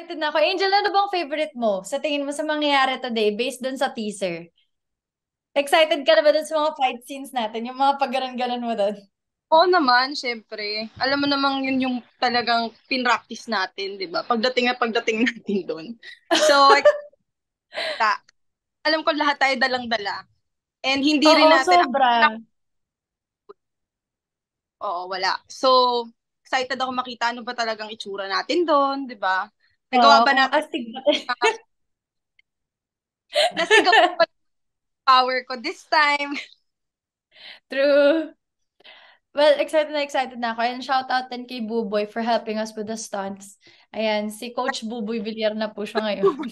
excited na ako. Angel, ano bang favorite mo? Sa tingin mo sa mangyayari today based dun sa teaser? Excited ka na ba dun sa mga fight scenes natin? Yung mga paggaran-garan mo dun? Oo naman, syempre. Alam mo namang yun yung talagang pinractice natin, di ba? Pagdating natin dun. So, alam ko lahat tayo dalang-dala. And hindi rin natin... Sobra. Oo, wala. So, excited ako makita ano ba talagang itsura natin doon, di ba? Nagawa ba natin? Nasigaw pa power ko this time. True. Well, excited na ako. And shout out din kay Buboy for helping us with the stunts. Ayan, si Coach Buboy Villar na po siya ngayon.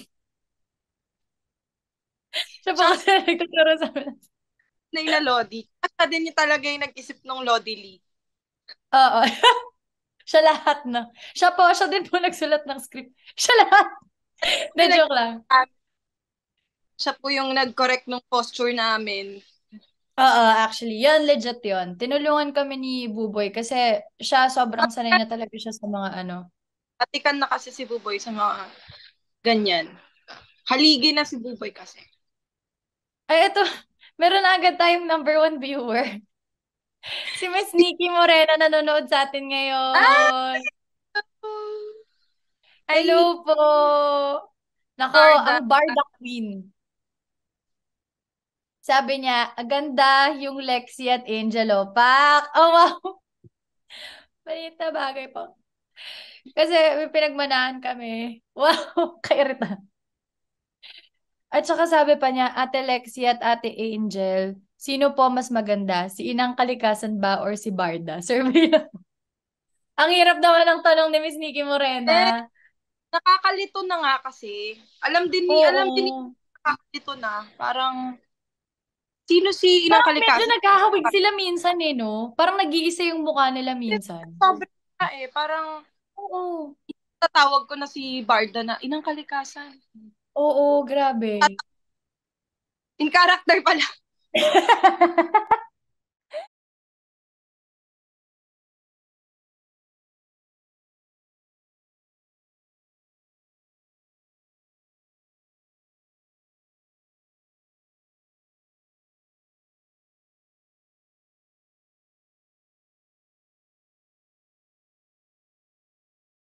Siya po kasi nagtuturo sa amin. Na Lodi. At din niya talaga yung nag-isip ng Lodi League. Oo. Siya lahat na. Siya din po nagsulat ng script. Siya lahat. Joke lang. Siya po yung nag-correct ng posture namin. Oo, actually. Yun, legit yun. Tinulungan kami ni Buboy kasi siya sobrang sanay na talaga siya sa mga ano. Atikan na kasi si Buboy sa mga ganyan. Haligi na si Buboy kasi. Ay, eto. Meron agad tayong #1 viewer. Si Miss Nikki Morena nanonood sa atin ngayon. Hello po. Nako, ang Barda Queen. Sabi niya, aganda yung Lexi at Angelo. Pak! Oh, wow! Maliit na bagay po. Kasi pinagmanahan kami. Wow! Kairita. At saka sabi pa niya, Ate Lexi at Ate Angel, sino po mas maganda? Si Inang Kalikasan ba or si Barda? Survey lang. Ang hirap naman ang tanong ni Miss Nikki Morena. Eh, nakakalito na nga kasi. Alam din ni nakakalito na. Parang, sino si Inang Kalikasan? Medyo nagkahawig sila minsan eh, no? Parang nag-iisa yung mukha nila minsan. Sobrang na eh. Parang, tatawag ko na si Barda na Inang Kalikasan. Oo, grabe. In character pala.